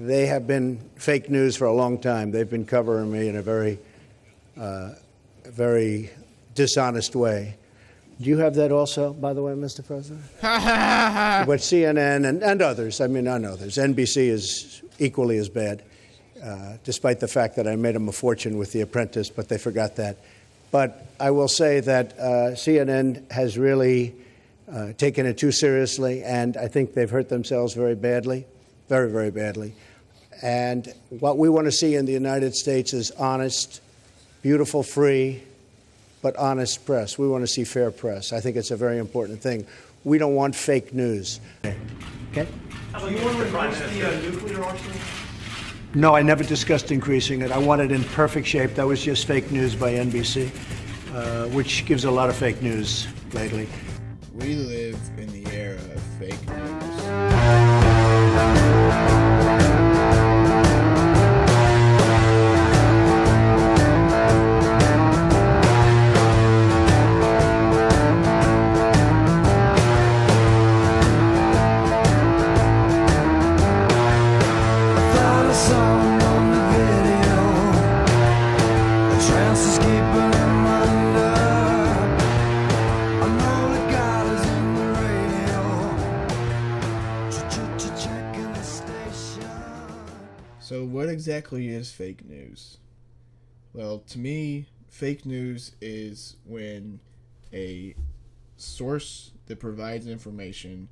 They have been fake news for a long time. They've been covering me in a very dishonest way. Do you have that also, by the way, Mr. President? But CNN and others, I mean, on others. NBC is equally as bad, despite the fact that I made them a fortune with The Apprentice, but they forgot that. But I will say that CNN has really taken it too seriously, and I think they've hurt themselves very badly, very, very badly. And what we want to see in the United States is honest, beautiful, free, but honest press. We want to see fair press. I think it's a very important thing. We don't want fake news. Okay? So you want to reduce the nuclear arsenal? No, I never discussed increasing it. I want it in perfect shape. That was just fake news by NBC, which gives a lot of fake news lately. We live in the era of fake news. So what exactly is fake news? Well, to me, fake news is when a source that provides information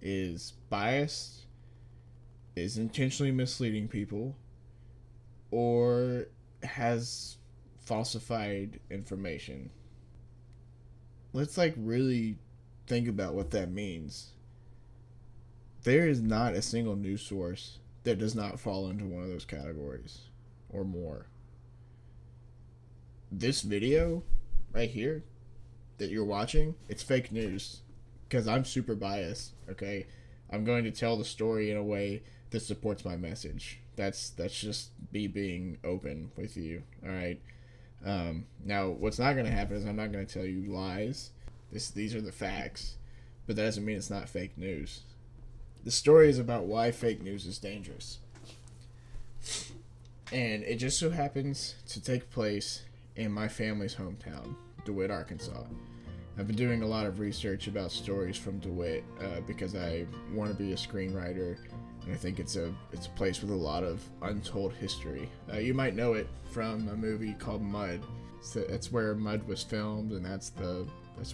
is biased, is intentionally misleading people, or has falsified information. Let's like really think about what that means. There is not a single news source that does not fall into one of those categories or more. This video right here that you're watching, it's fake news because I'm super biased, okay? I'm going to tell the story in a way that supports my message. That's just me being open with you, all right? Now, what's not going to happen is I'm not going to tell you lies. These are the facts, but that doesn't mean it's not fake news. The story is about why fake news is dangerous. And it just so happens to take place in my family's hometown, DeWitt, Arkansas. I've been doing a lot of research about stories from DeWitt because I want to be a screenwriter, and I think it's a place with a lot of untold history. You might know it from a movie called Mud. That's where Mud was filmed, and that's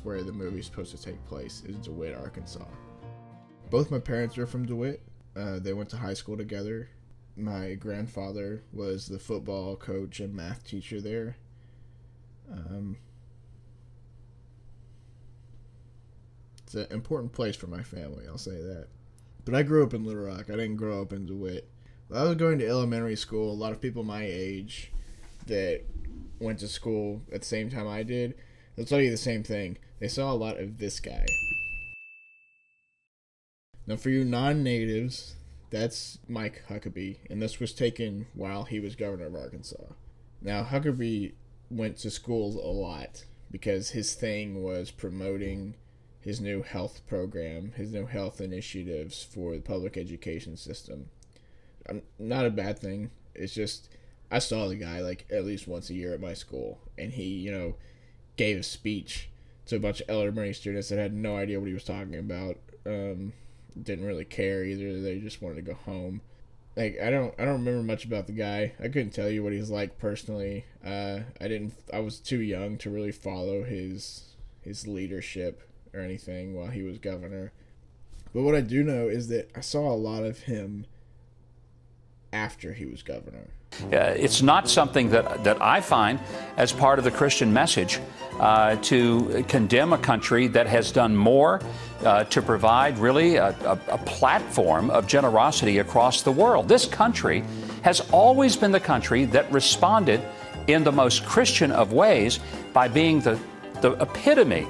where the movie's supposed to take place, is DeWitt, Arkansas. Both my parents are from DeWitt. They went to high school together. My grandfather was the football coach and math teacher there. It's an important place for my family, I'll say that. But I grew up in Little Rock. I didn't grow up in DeWitt. When I was going to elementary school, a lot of people my age that went to school at the same time I did, they'll tell you the same thing. They saw a lot of this guy. Now, for you non-natives, that's Mike Huckabee, and this was taken while he was governor of Arkansas. Now, Huckabee went to schools a lot because his thing was promoting his new health program, his new health initiatives for the public education system. Not a bad thing. It's just I saw the guy like at least once a year at my school, and he, you know, gave a speech to a bunch of elementary students that had no idea what he was talking about. Didn't really care either. They just wanted to go home. Like I don't remember much about the guy. I couldn't tell you what he was like personally. I was too young to really follow his leadership or anything while he was governor. But what I do know is that I saw a lot of him after he was governor. It's not something that I find as part of the Christian message to condemn a country that has done more to provide really a platform of generosity across the world. This country has always been the country that responded in the most Christian of ways by being the epitome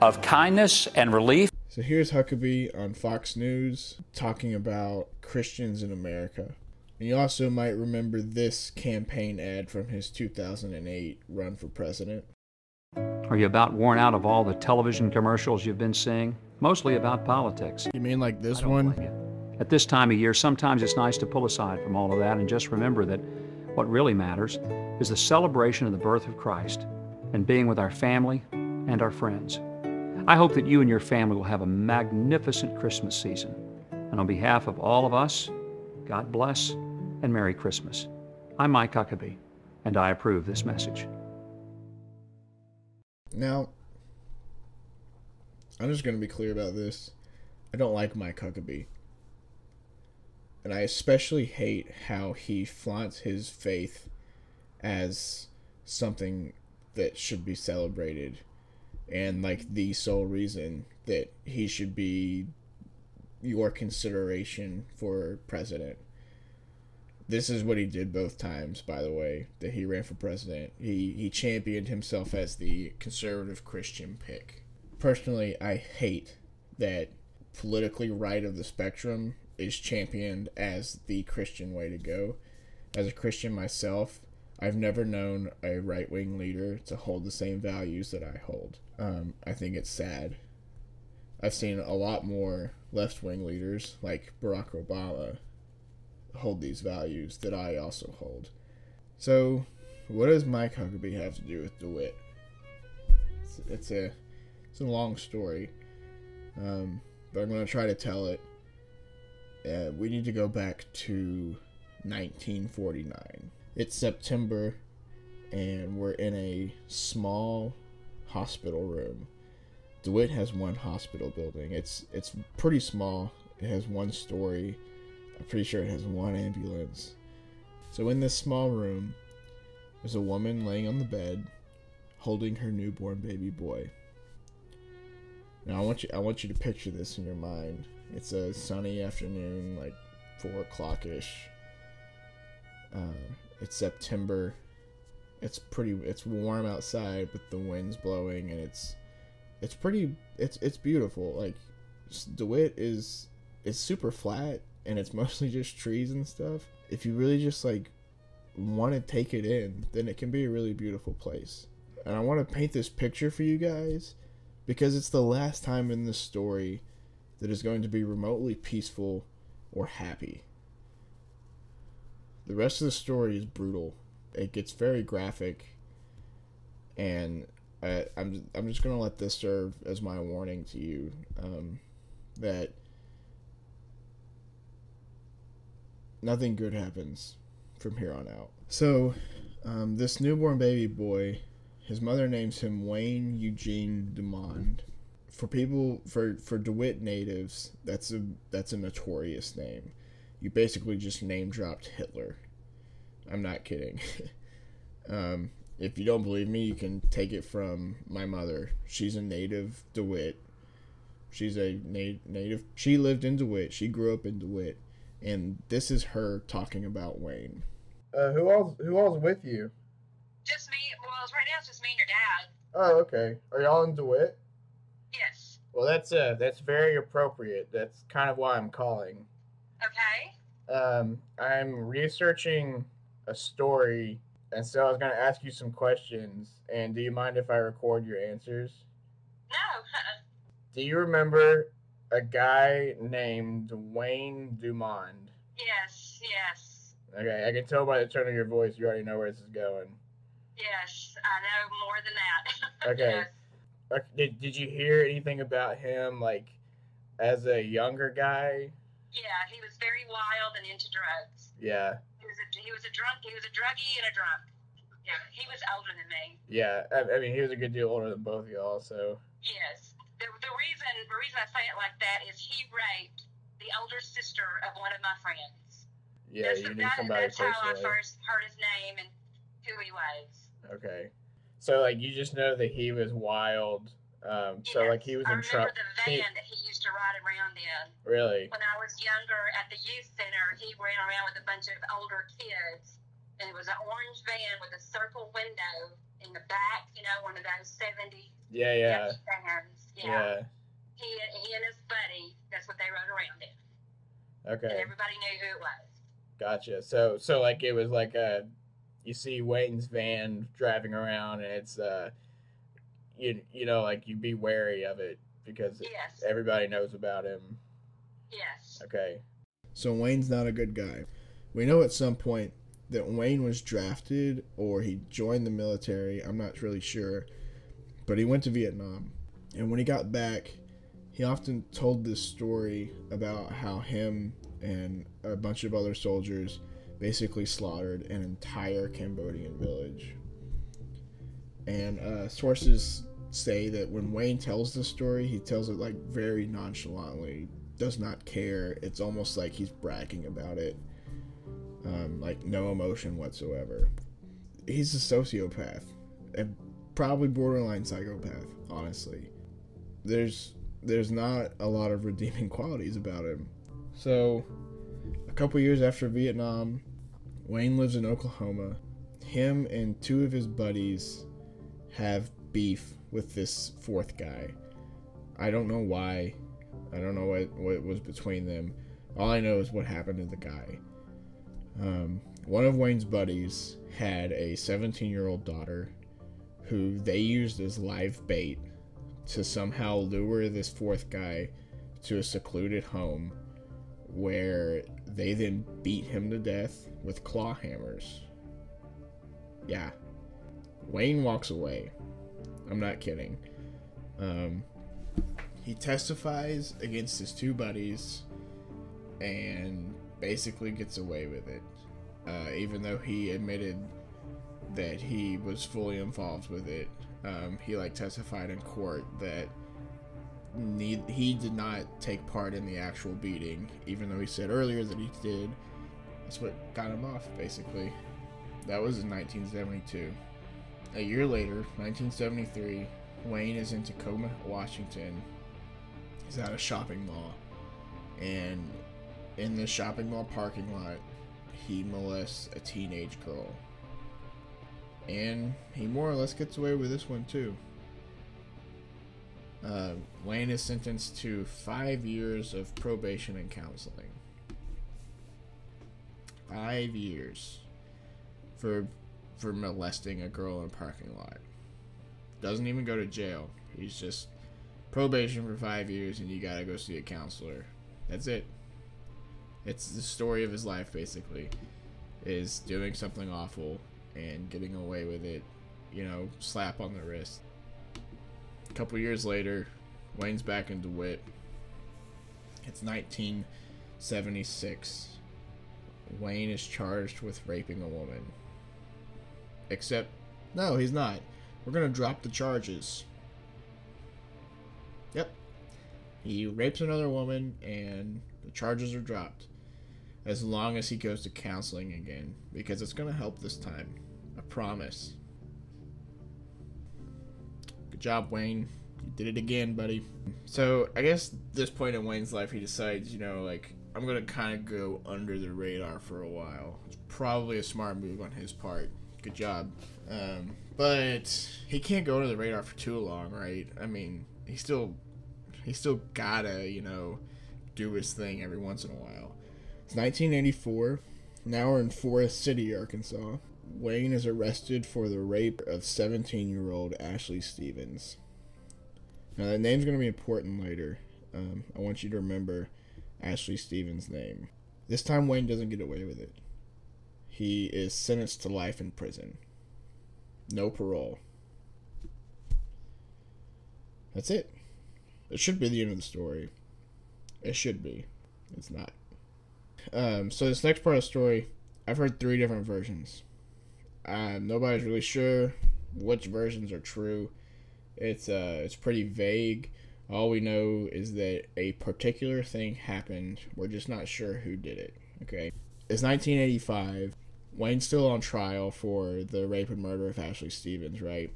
of kindness and relief. So here's Huckabee on Fox News talking about Christians in America. And you also might remember this campaign ad from his 2008 run for president. Are you about worn out of all the television commercials you've been seeing? Mostly about politics. You mean like this one? At this time of year, sometimes it's nice to pull aside from all of that and just remember that what really matters is the celebration of the birth of Christ and being with our family and our friends. I hope that you and your family will have a magnificent Christmas season. And on behalf of all of us, God bless and Merry Christmas. I'm Mike Huckabee, and I approve this message. Now, I'm just going to be clear about this. I don't like Mike Huckabee. And I especially hate how he flaunts his faith as something that should be celebrated and like the sole reason that he should be your consideration for president. This is what he did both times, by the way, that he ran for president. He championed himself as the conservative Christian pick. Personally, I hate that politically right of the spectrum is championed as the Christian way to go. As a Christian myself, I've never known a right-wing leader to hold the same values that I hold. I think it's sad. I've seen a lot more left-wing leaders, like Barack Obama, hold these values that I also hold. So, what does Mike Huckabee have to do with DeWitt? It's a long story, but I'm going to try to tell it. We need to go back to 1949. It's September, and we're in a small hospital room. DeWitt has one hospital building. It's pretty small. It has one story. I'm pretty sure it has one ambulance. So in this small room, there's a woman laying on the bed, holding her newborn baby boy. Now I want you to picture this in your mind. It's a sunny afternoon, like 4 o'clock-ish. It's September. It's warm outside, but the wind's blowing, and it's beautiful. Like, DeWitt is super flat, and it's mostly just trees and stuff. If you really just like want to take it in, then it can be a really beautiful place. And I want to paint this picture for you guys because it's the last time in this story that is going to be remotely peaceful or happy. The rest of the story is brutal. It gets very graphic, and I'm just gonna let this serve as my warning to you that nothing good happens from here on out. So, this newborn baby boy, his mother names him Wayne Eugene DuMond. For DeWitt natives, that's a notorious name. You basically just name-dropped Hitler. I'm not kidding. If you don't believe me, you can take it from my mother. She's a native DeWitt. She's a native. She lived in DeWitt. She grew up in DeWitt, and this is her talking about Wayne. Who all's with you? Just me. Well, right now it's just me and your dad. Oh, okay. Are y'all in DeWitt? Yes. Well, that's very appropriate. That's kind of why I'm calling. Okay. I'm researching a story, and so I was going to ask you some questions, and do you mind if I record your answers? No. Do you remember a guy named Wayne DuMond? Yes, yes. Okay, I can tell by the tone of your voice you already know where this is going. Yes, I know more than that. Okay. Yes. Did you hear anything about him, like, as a younger guy? Yeah, he was very wild and into drugs. Yeah. He was a druggie and a drunk. Yeah, he was older than me. Yeah, I mean, he was a good deal older than both of y'all, so. Yes. The reason I say it like that is he raped the older sister of one of my friends. Yeah, that's how I first heard his name and who he was. Okay. So, like, you just know that he was wild. Yes. So, like, he was in trouble. I remember the van that he used to ride around in. Really? When I was younger at the youth center, he ran around with a bunch of older kids. And it was an orange van with a circle window in the back, you know, one of those 70s. Yeah, yeah. Vans. Yeah. He and his buddy, that's what they rode around in. Okay. And everybody knew who it was. Gotcha. So like, it was like a, you see Wayne's van driving around, and it's, you know, like, you be wary of it because everybody knows about him. Yes. Okay. So Wayne's not a good guy. We know at some point that Wayne was drafted or he joined the military. I'm not really sure. But he went to Vietnam. And when he got back, he often told this story about how him and a bunch of other soldiers basically slaughtered an entire Cambodian village. And sources say that when Wayne tells this story, he tells it like very nonchalantly, does not care. It's almost like he's bragging about it, like no emotion whatsoever. He's a sociopath, and probably borderline psychopath, honestly. There's not a lot of redeeming qualities about him. So a couple years after Vietnam, Wayne lives in Oklahoma. Him and two of his buddies have beef with this fourth guy. I don't know why. I don't know what was between them. All I know is what happened to the guy. One of Wayne's buddies had a 17-year-old daughter who they used as live bait to somehow lure this fourth guy to a secluded home where they then beat him to death with claw hammers. Yeah. Wayne walks away. I'm not kidding. He testifies against his two buddies and basically gets away with it, even though he admitted that he was fully involved with it. He testified in court that he did not take part in the actual beating, even though he said earlier that he did. That's what got him off, basically. That was in 1972. A year later, 1973, Wayne is in Tacoma, Washington. He's at a shopping mall, and in the shopping mall parking lot, he molests a teenage girl. And he more or less gets away with this one too. Wayne is sentenced to 5 years of probation and counseling. 5 years for molesting a girl in a parking lot. Doesn't even go to jail. He's just probation for 5 years, and you gotta go see a counselor. That's it. It's the story of his life, basically, is doing something awful and getting away with it, you know, slap on the wrist. A couple years later, Wayne's back in DeWitt. It's 1976. Wayne is charged with raping a woman. Except, no, he's not. We're gonna drop the charges. Yep. He rapes another woman, and the charges are dropped. As long as he goes to counseling again, because it's gonna help this time. I promise. Good job, Wayne. You did it again, buddy. So, I guess at this point in Wayne's life, he decides, you know, like, I'm gonna kind of go under the radar for a while. It's probably a smart move on his part. Good job. But he can't go under the radar for too long, right? I mean, he still gotta, you know, do his thing every once in a while. It's 1984. Now we're in Forest City, Arkansas. Wayne is arrested for the rape of 17-year-old Ashley Stevens. Now that name's gonna be important later. I want you to remember Ashley Stevens' name. This time Wayne doesn't get away with it. He is sentenced to life in prison. No parole. That's it. It should be the end of the story. It should be. It's not. So this next part of the story, I've heard three different versions. Nobody's really sure which versions are true. It's pretty vague. All we know is that a particular thing happened. We're just not sure who did it. Okay. It's 1985. Wayne's still on trial for the rape and murder of Ashley Stevens, right?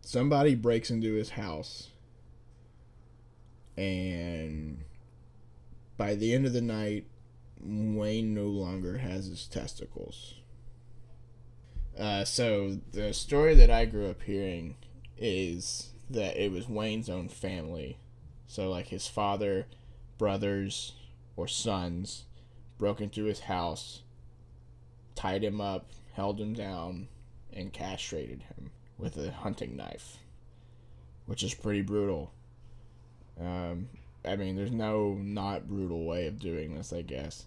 Somebody breaks into his house, and by the end of the night, Wayne no longer has his testicles. So the story that I grew up hearing is that it was Wayne's own family. So like his father, brothers, or sons broke into his house, tied him up, held him down, and castrated him with a hunting knife, which is pretty brutal. I mean, there's no not brutal way of doing this, I guess.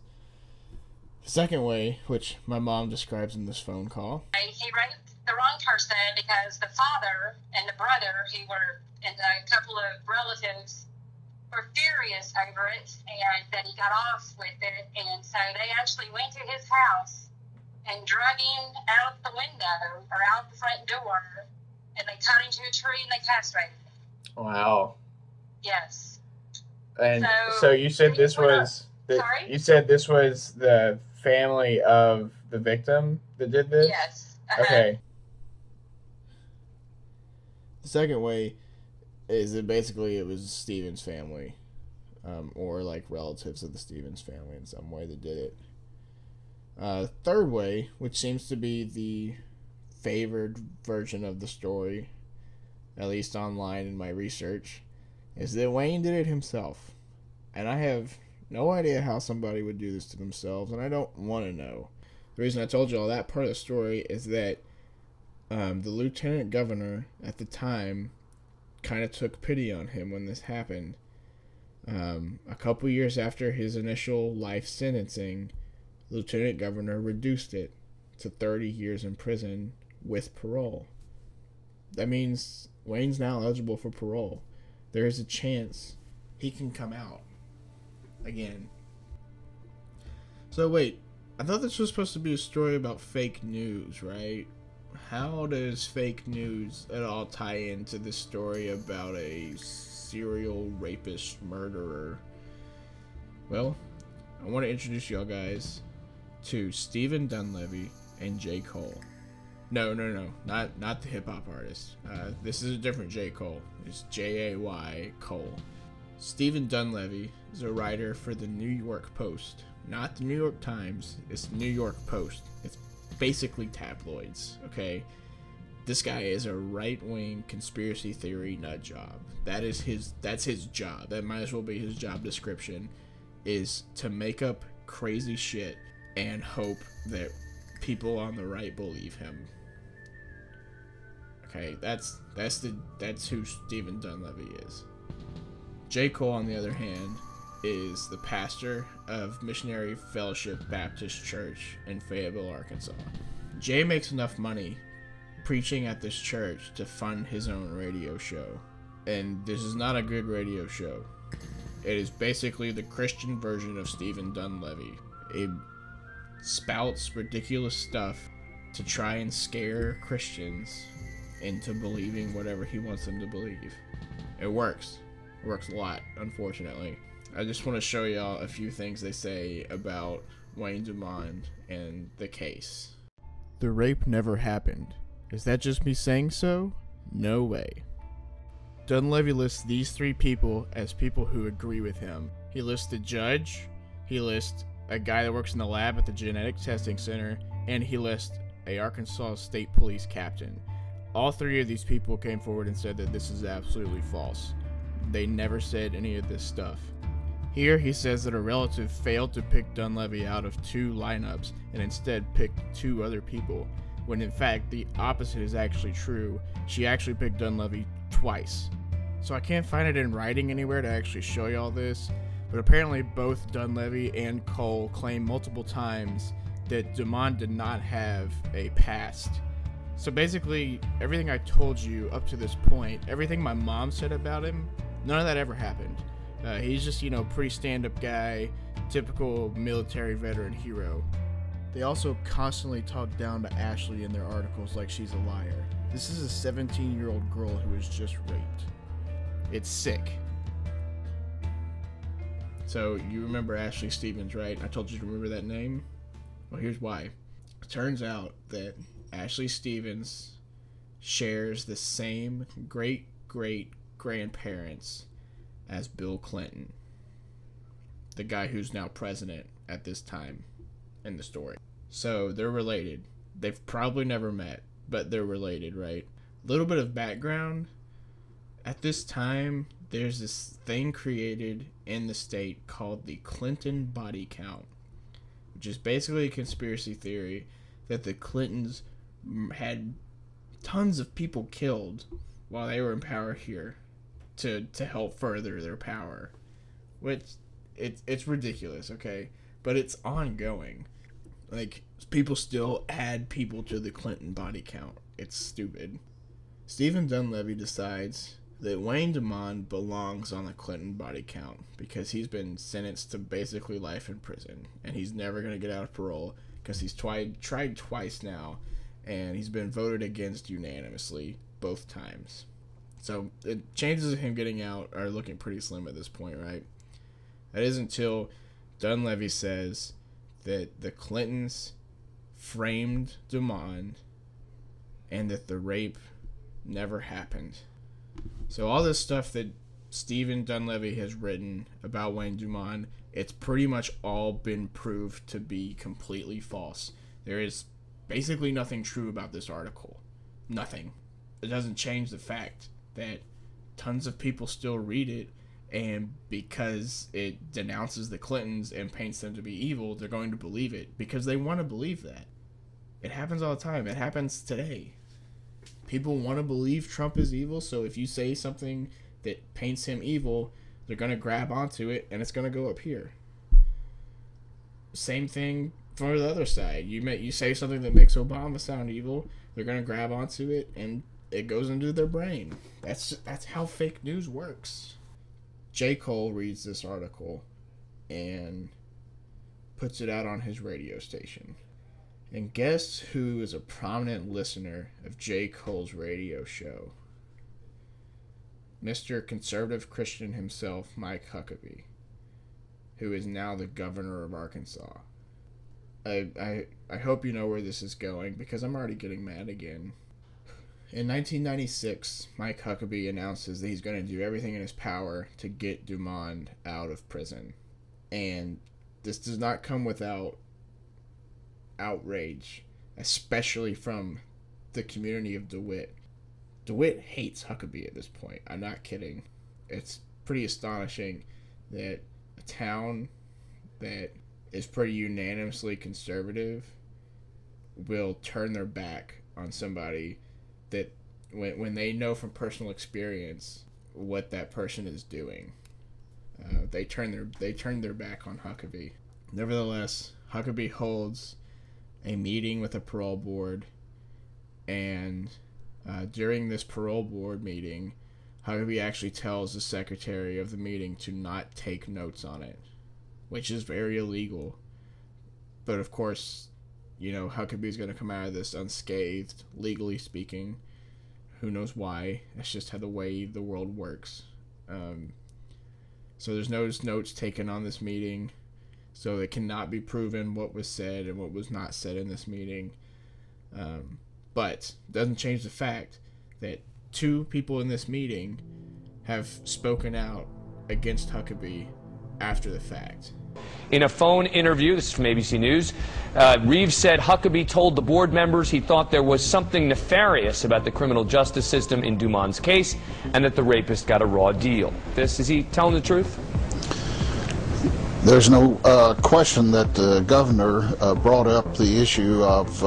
The second way, which my mom describes in this phone call. He raped the wrong person because the father and the brother, who were, and a couple of relatives, were furious over it, and that he got off with it. And so they actually went to his house and drug him out the window or out the front door, and they tied him to a tree and they castrated him. Wow. Yes. And so you said this was... Sorry? You said this was the family of the victim that did this? Yes. Uh-huh. Okay. The second way is that basically it was Stephen's family, or like relatives of the Stevens family in some way that did it. Third way, which seems to be the favored version of the story, at least online in my research, is that Wayne did it himself. And I have no idea how somebody would do this to themselves, and I don't want to know. The reason I told you all that part of the story is that the lieutenant governor at the time kind of took pity on him when this happened. A couple years after his initial life sentencing, the lieutenant governor reduced it to 30 years in prison with parole. That means Wayne's now eligible for parole. There is a chance he can come out again. So wait, I thought this was supposed to be a story about fake news, right? How does fake news at all tie into this story about a serial rapist murderer? Well, I want to introduce y'all guys to Stephen Dunleavy and J. Cole. No, not the hip-hop artist. This is a different J. Cole. It's J-A-Y Cole. Stephen Dunleavy is a writer for the New York Post. Not the New York Times, it's the New York Post. It's basically tabloids, okay? This guy is a right-wing conspiracy theory nut job. That's his job. That might as well be his job description, is to make up crazy shit and hope that people on the right believe him. Okay, that's who Stephen Dunleavy is. J. Cole, on the other hand, is the pastor of Missionary Fellowship Baptist Church in Fayetteville, Arkansas. Jay makes enough money preaching at this church to fund his own radio show. And this is not a good radio show. It is basically the Christian version of Stephen Dunleavy. It spouts ridiculous stuff to try and scare Christians into believing whatever he wants them to believe. It works. Works a lot, unfortunately. I just want to show y'all a few things they say about Wayne DuMond and the case. The rape never happened. Is that just me saying so? No way. Dunleavy lists these three people as people who agree with him. He lists the judge, he lists a guy that works in the lab at the genetic testing center, and he lists an Arkansas State Police captain. All three of these people came forward and said that this is absolutely false. They never said any of this stuff. Here he says that a relative failed to pick Dunleavy out of two lineups and instead picked two other people, when in fact the opposite is actually true. She actually picked Dunleavy twice. So I can't find it in writing anywhere to actually show y'all this, but apparently both Dunleavy and Cole claim multiple times that DuMond did not have a past. So basically, everything I told you up to this point, everything my mom said about him, none of that ever happened. He's just, you know, pretty stand-up guy, typical military veteran hero. They also constantly talk down to Ashley in their articles like she's a liar. This is a 17-year-old girl who was just raped. It's sick. So you remember Ashley Stevens, right? I told you to remember that name. Well, here's why. It turns out that Ashley Stevens shares the same great-great-grandparents as Bill Clinton, the guy who's now president at this time in the story. So they're related. They've probably never met, but they're related, right? A little bit of background. At this time, there's this thing created in the state called the Clinton body count, which is basically a conspiracy theory that the Clintons had tons of people killed while they were in power here to help further their power. which it's ridiculous, okay? But it's ongoing. Like, people still add people to the Clinton body count. It's stupid. Stephen Dunleavy decides that Wayne DuMond belongs on the Clinton body count because he's been sentenced to basically life in prison, and he's never going to get out of parole because he's tried twice now, and he's been voted against unanimously both times. So the chances of him getting out are looking pretty slim at this point, right? That is until Dunleavy says that the Clintons framed DuMond and that the rape never happened. So all this stuff that Stephen Dunleavy has written about Wayne DuMond, it's pretty much all been proved to be completely false. There is basically nothing true about this article. Nothing. It doesn't change the fact that tons of people still read it, and because it denounces the Clintons and paints them to be evil, they're going to believe it because they want to believe that. It happens all the time. It happens today. People want to believe Trump is evil, so if you say something that paints him evil, they're going to grab onto it, and it's going to go up here. Same thing for the other side. You say something that makes Obama sound evil, they're going to grab onto it, and it goes into their brain. That's how fake news works. J. Cole reads this article and puts it out on his radio station. And guess who is a prominent listener of J. Cole's radio show? Mr. Conservative Christian himself, Mike Huckabee, who is now the governor of Arkansas. I hope you know where this is going, because I'm already getting mad again. In 1996, Mike Huckabee announces that he's going to do everything in his power to get DuMond out of prison. And this does not come without outrage, especially from the community of DeWitt. DeWitt hates Huckabee at this point. I'm not kidding. It's pretty astonishing that a town that is pretty unanimously conservative will turn their back on somebody that when they know from personal experience what that person is doing. They turn their back on Huckabee. Nevertheless, Huckabee holds a meeting with a parole board, and during this parole board meeting, Huckabee actually tells the secretary of the meeting to not take notes on it, which is very illegal. But of course, you know, Huckabee's going to come out of this unscathed, legally speaking. Who knows why? That's just how the way the world works. So there's no notes taken on this meeting. So it cannot be proven what was said and what was not said in this meeting. But it doesn't change the fact that two people in this meeting have spoken out against Huckabee after the fact. In a phone interview, this is from ABC News, Reeves said Huckabee told the board members he thought there was something nefarious about the criminal justice system in DuMond's case and that the rapist got a raw deal. This, is he telling the truth? There's no question that the governor brought up the issue of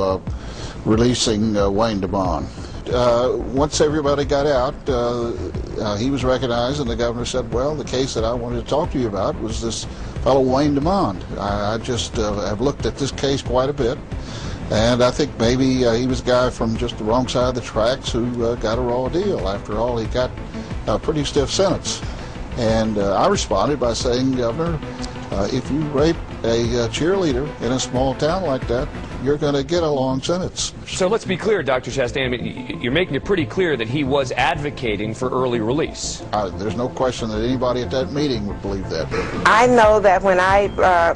releasing Wayne DuMond. Once everybody got out, he was recognized, and the governor said, well, the case that I wanted to talk to you about was this fellow Wayne DuMond. I just have looked at this case quite a bit, and I think maybe he was a guy from just the wrong side of the tracks who got a raw deal. After all, he got a pretty stiff sentence. And I responded by saying, Governor, if you rape a cheerleader in a small town like that, you're going to get a long sentence. So let's be clear, Dr. Chastain, I mean, you're making it pretty clear that he was advocating for early release. There's no question that anybody at that meeting would believe that. I know that when I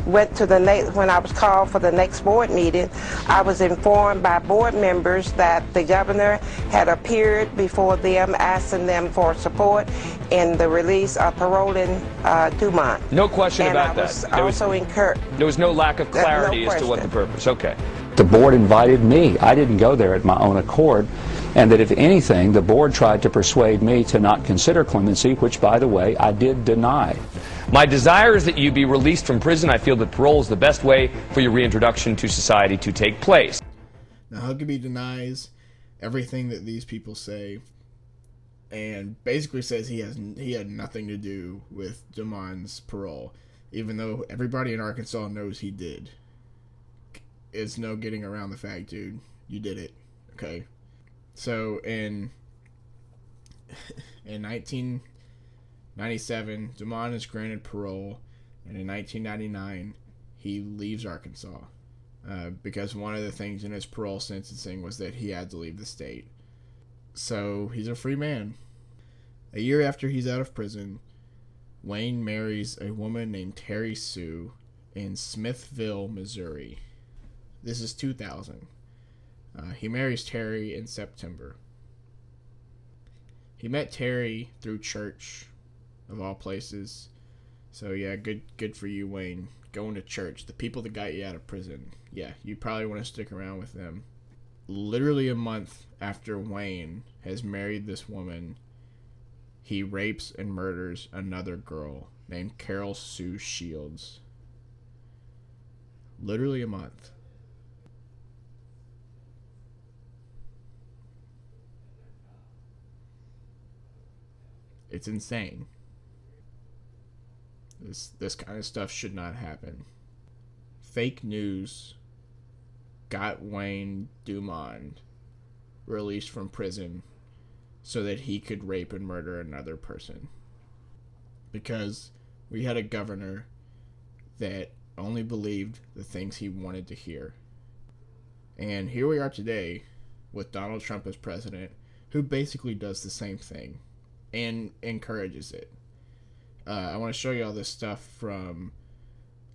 when I was called for the next board meeting, I was informed by board members that the governor had appeared before them asking them for support in the release of paroling DuMond. No question and about I was that. There was no lack of clarity as to what the purpose. Okay. The board invited me. I didn't go there at my own accord, and that if anything, the board tried to persuade me to not consider clemency, which, by the way, I did deny. My desire is that you be released from prison. I feel that parole is the best way for your reintroduction to society to take place. Now, Huckabee denies everything that these people say. and basically says he had nothing to do with DuMond's parole, even though everybody in Arkansas knows he did. It's no getting around the fact, dude, you did it, okay? So in 1997, DuMond is granted parole, and in 1999, he leaves Arkansas because one of the things in his parole sentencing was that he had to leave the state. So he's a free man. A year after he's out of prison, Wayne marries a woman named Terry Sue in Smithville, Missouri. This is 2000. He marries Terry in September. He met Terry through church, of all places. So yeah, good for you, Wayne. Going to church. The people that got you out of prison. Yeah, you probably want to stick around with them. Literally a month after Wayne has married this woman, he rapes and murders another girl named Carol Sue Shields. Literally a month. It's insane. This kind of stuff should not happen. Fake news got Wayne DuMond released from prison so that he could rape and murder another person. Because we had a governor that only believed the things he wanted to hear. And here we are today with Donald Trump as president, who basically does the same thing and encourages it. I want to show you all this stuff from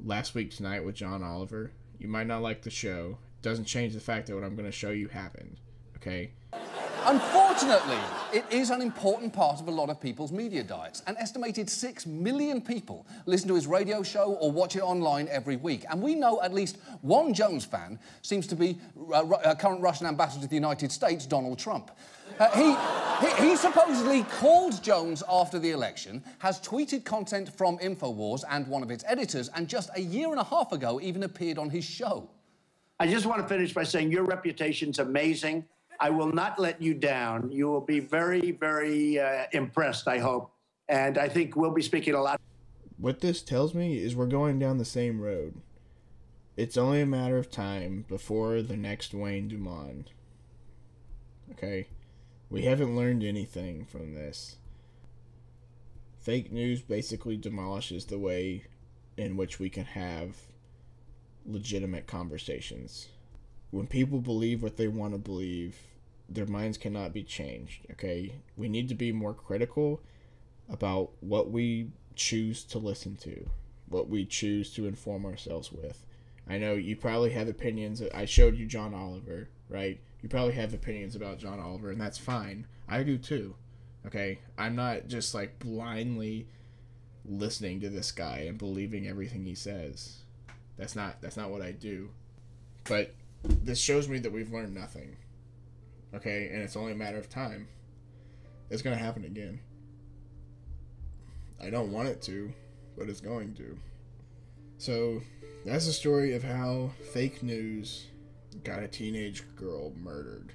Last Week Tonight with John Oliver. You might not like the show. It doesn't change the fact that what I'm going to show you happened, okay? Unfortunately, it is an important part of a lot of people's media diets. An estimated 6 million people listen to his radio show or watch it online every week. And we know at least one Jones fan seems to be current Russian ambassador to the United States, Donald Trump. He supposedly called Jones after the election, has tweeted content from Infowars and one of its editors, and just a year and a half ago even appeared on his show. I just want to finish by saying your reputation's amazing. I will not let you down. You will be very, very impressed, I hope. And I think we'll be speaking a lot. What this tells me is we're going down the same road. It's only a matter of time before the next Wayne DuMond. Okay? We haven't learned anything from this. Fake news basically demolishes the way in which we can have legitimate conversations. When people believe what they want to believe, their minds cannot be changed, okay? We need to be more critical about what we choose to listen to, what we choose to inform ourselves with. I know you probably have opinions. I showed you John Oliver, right? You probably have opinions about John Oliver, and that's fine. I do too, okay? I'm not just, like, blindly listening to this guy and believing everything he says. That's not what I do. But this shows me that we've learned nothing, okay? And it's only a matter of time. It's going to happen again. I don't want it to, but it's going to. So that's the story of how fake news got a teenage girl murdered.